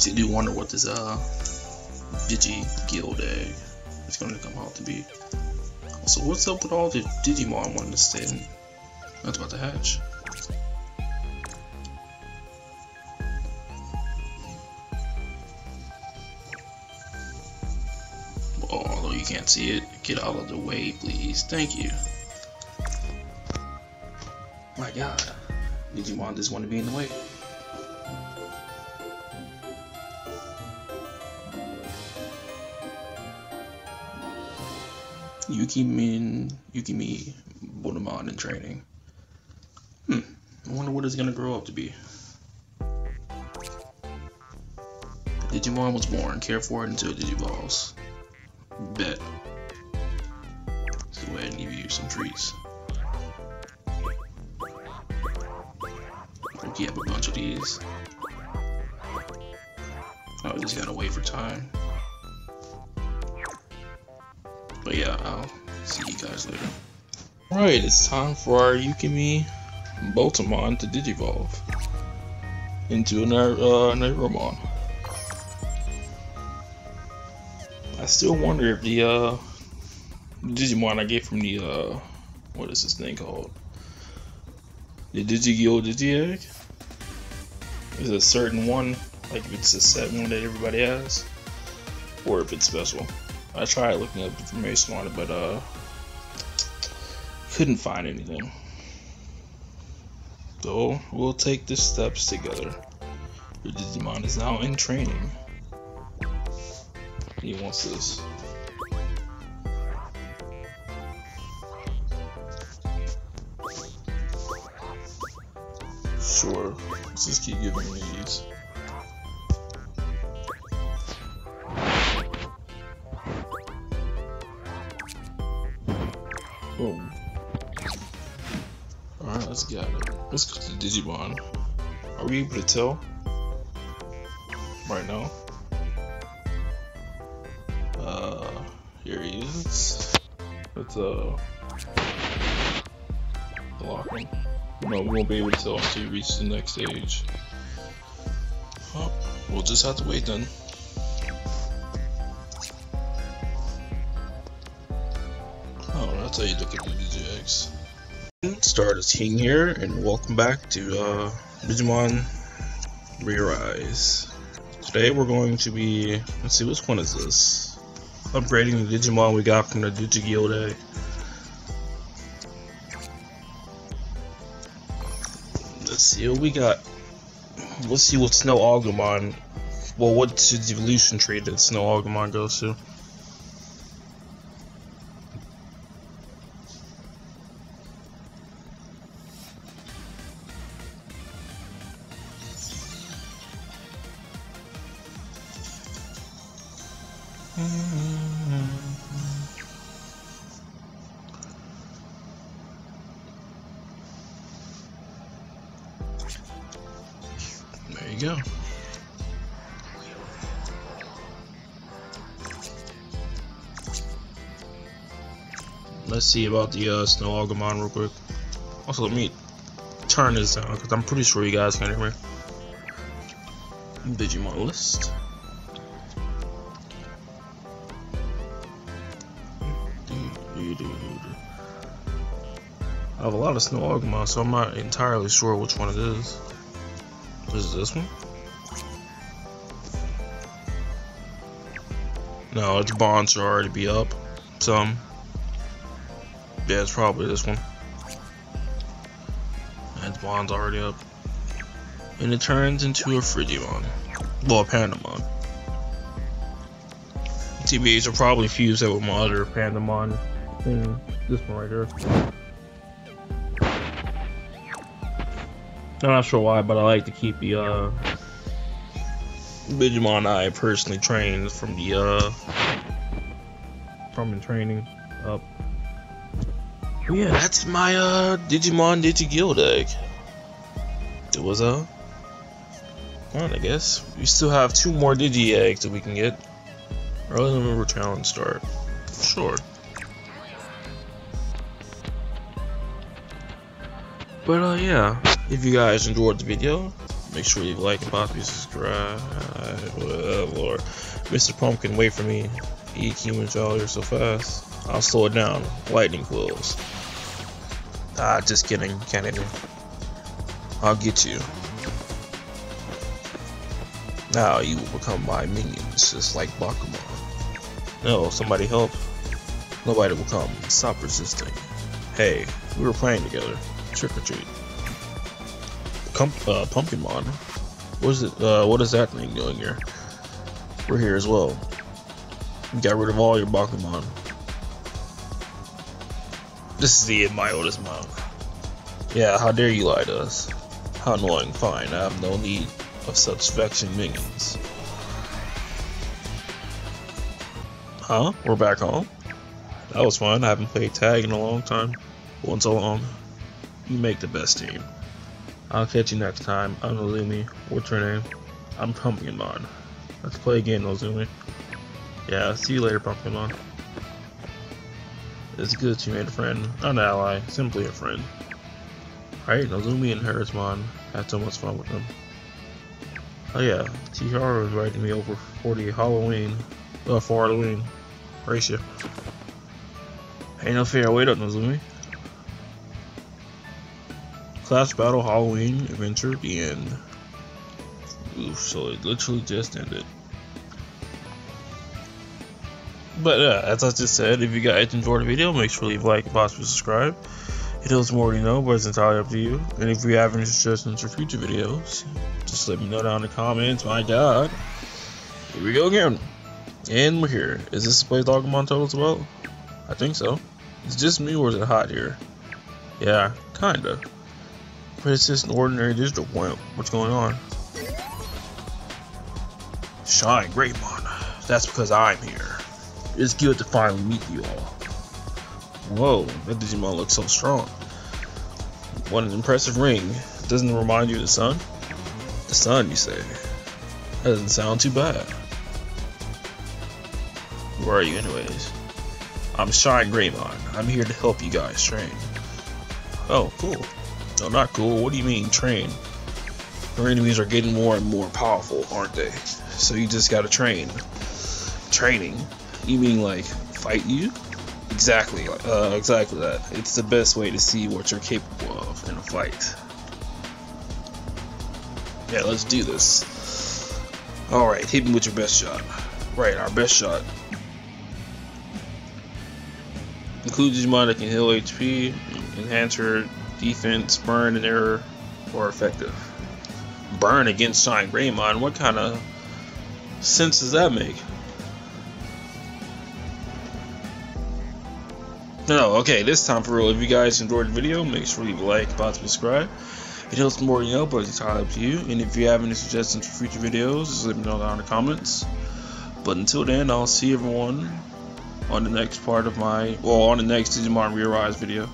still do wonder what this DigiGuild egg is going to come out to be. Also, what's up with all the Digimon wanting to stay in? That's about to hatch. Oh, although you can't see it, get out of the way, please. Thank you. My God, Digimon just want to be in the way. Yukimi Bodemon in training. I wonder what it's gonna grow up to be. Digimon was born. Care for it until it digivolves. Bet. Let's go ahead and give you some treats. We'll get a bunch of these. Oh, we just gotta wait for time. But yeah, I'll see you guys later. Alright, it's time for our Yukimi Botamon to digivolve into Neromon. I still wonder if the Digimon I get from the what is this thing called? The DigiGuild DigiEgg? Is it a certain one, like if it's a set one that everybody has? Or if it's special. I tried looking up information on it, but couldn't find anything. So we'll take the steps together. Your Digimon is now in training. He wants this. Sure, let's just keep giving him these. Boom. Alright, let's get it. Let's go to Digimon. Are we able to tell? Right now? Here he is. Let's lock him. No, we won't be able to tell until we reach the next stage. Oh, we'll just have to wait then. That's how you look at the DigiEggs. Stardust King here, and welcome back to Digimon Re:rise. Today we're going to be, let's see, which one is this? Upgrading the Digimon we got from the DigiGuild. Let's see what we got. Let's see what Snow Agumon, well, what's the evolution tree that Snow Agumon goes to? There you go. Let's see about the Snow Agumon real quick. Also, let me turn this down because I'm pretty sure you guys can hear me. Digimon list. I have a lot of Snow Agumon, so I'm not entirely sure which one it is. Is it this one? No, its bonds are already be up. Some. Yeah, it's probably this one. And its bonds already up. And it turns into a Frigimon. Well, a Pandamon. TBH will probably fuse that with my other Pandamon thing. This one right here. I'm not sure why, but I like to keep the Digimon I personally trained from the in training up. But yeah, that's my Digimon DigiGuild egg. It was fun, I guess. We still have 2 more Digi eggs that we can get. Early November challenge start. Sure. But yeah. If you guys enjoyed the video, Make sure you like, copy, subscribe. Lord, Mr. Pumpkin, wait for me. Eat humans, y'all, you're so fast. I'll slow it down. Lightning quills. Ah, just kidding. Can't hit me. I'll get you. Now you will become my minions, just like Bakumon. No, somebody help. Nobody will come. Stop resisting. Hey, we were playing together. Trick or treat. Pumpkinmon. What is that thing doing here? We're here as well. You got rid of all your Bakumon. This is the Myotismon. Yeah, how dare you lie to us? How annoying. Fine, I have no need of such vexing minions. Huh? We're back home? That was fun. I haven't played tag in a long time. Once along. You make the best team. I'll catch you next time. I'm Nozomi. What's your name? I'm Pumpkinmon. Let's play again, Nozomi. Yeah, see you later, Pumpkinmon. It's good that you made a friend. Not an ally, simply a friend. Alright, Nozomi and Harrismon had so much fun with them. Oh yeah, Tihara was writing me over 40 Halloween. For Halloween. Ratio. Ain't no fair, wait up, Nozomi. Class battle, Halloween, adventure, the end. Oof, so it literally just ended. But yeah, as I just said, if you guys enjoyed the video, make sure you leave a like, possibly subscribe. It helps more you know, but it's entirely up to you. And if you have any suggestions for future videos, just let me know down in the comments. My god. Here we go again. And we're here. Is this the place Agumon told us about? I think so. Is it just me or is it hot here? Yeah, kinda. But it's just an ordinary digital point. What's going on? Shine Greymon. That's because I'm here. It's good to finally meet you all. Whoa, that Digimon looks so strong. What an impressive ring. Doesn't it remind you of the sun? The sun, you say? That doesn't sound too bad. Where are you anyways? I'm Shine Greymon. I'm here to help you guys train. Oh, cool. No, not cool. What do you mean, train? Our enemies are getting more and more powerful, aren't they? So you just gotta train. Training? You mean like fight you? Exactly. Exactly that. It's the best way to see what you're capable of in a fight. Yeah, let's do this. All right, hit me with your best shot. Right, our best shot. Include Digimon that can heal HP, enhance your defense, burn, and error, or effective. Burn against Shine Greymon? What kind of sense does that make? No, okay, this time for real. If you guys enjoyed the video, make sure you like, possibly subscribe. It helps more you know, but it's entirely up to you. And if you have any suggestions for future videos, just let me know down in the comments. But until then, I'll see everyone on the next part of my, well, on the next Digimon Re:rise video.